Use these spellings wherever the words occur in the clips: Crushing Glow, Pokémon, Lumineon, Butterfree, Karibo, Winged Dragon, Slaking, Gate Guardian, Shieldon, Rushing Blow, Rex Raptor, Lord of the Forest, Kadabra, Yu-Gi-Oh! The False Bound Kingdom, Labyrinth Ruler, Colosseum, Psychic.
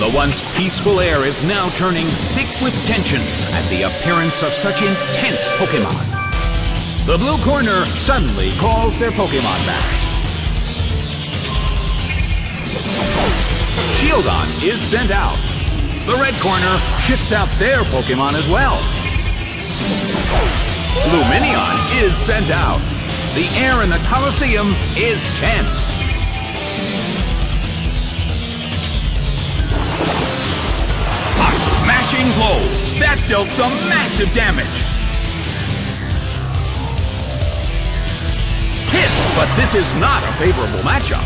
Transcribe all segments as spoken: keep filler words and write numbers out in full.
The once peaceful air is now turning thick with tension at the appearance of such intense Pokémon. The blue corner suddenly calls their Pokémon back. Shieldon is sent out. The red corner shifts out their Pokémon as well. Lumineon is sent out. The air in the Colosseum is tense. A smashing blow. That dealt some massive damage. Hit, but this is not a favorable matchup.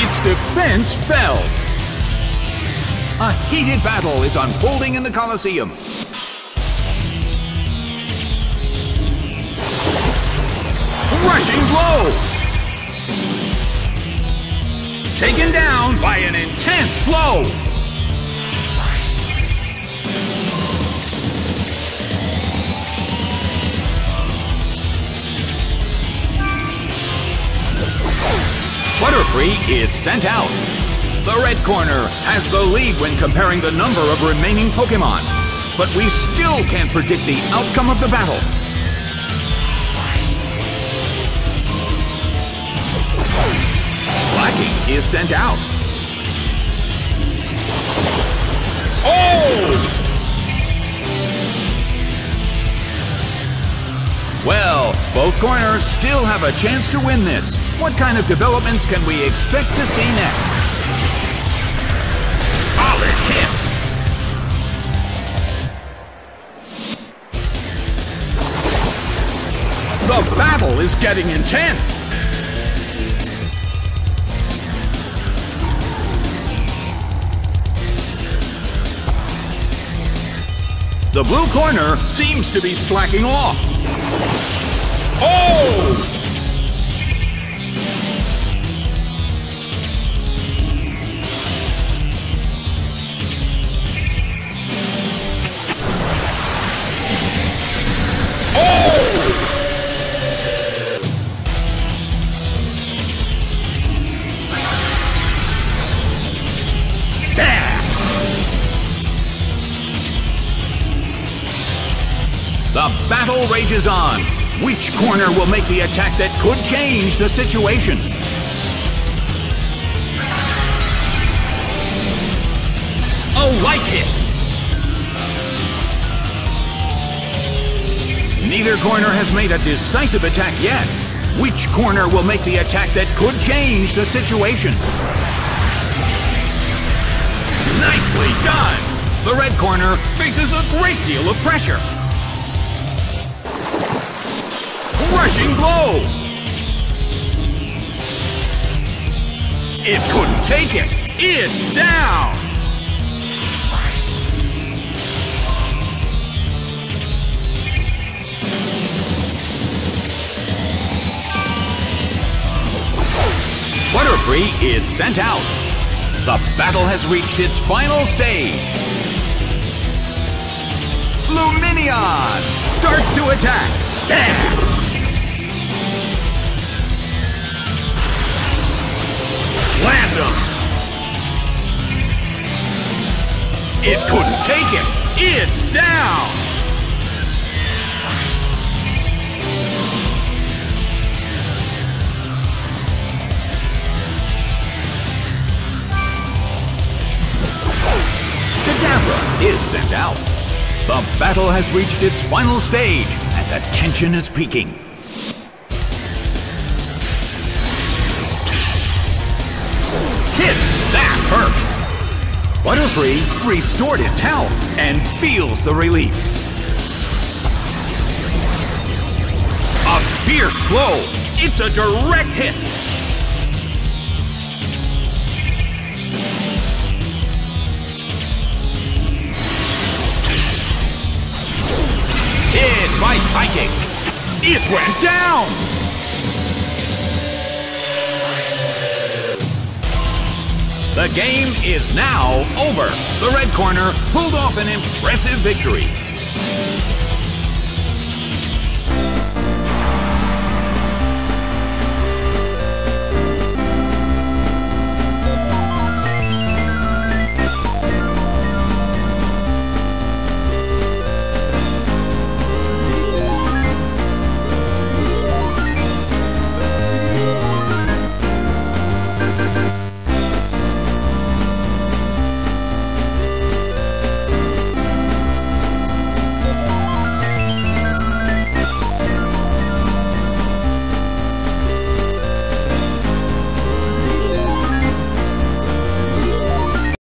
Its defense fell. A heated battle is unfolding in the Colosseum. Crushing Glow! Taken down by an intense blow! Butterfree is sent out. The red corner has the lead when comparing the number of remaining Pokémon, but we still can't predict the outcome of the battle. Slaking is sent out. Oh! Well, both corners still have a chance to win this. What kind of developments can we expect to see next? Solid hit! The battle is getting intense! The blue corner seems to be slacking off. Oh! Oh! There! The battle rages on. Which corner will make the attack that could change the situation? A light hit! Neither corner has made a decisive attack yet. Which corner will make the attack that could change the situation? Nicely done! The red corner faces a great deal of pressure. Rushing Blow! It couldn't take it! It's down! Butterfree is sent out. The battle has reached its final stage. Lumineon starts to attack. Bam! Slammed him! It couldn't take it! It's down! Kadabra is sent out. The battle has reached its final stage, and the tension is peaking. Butterfree restored its health and feels the relief. A fierce blow. It's a direct hit. Hit by Psychic. It went down. The game is now over. The red corner pulled off an impressive victory.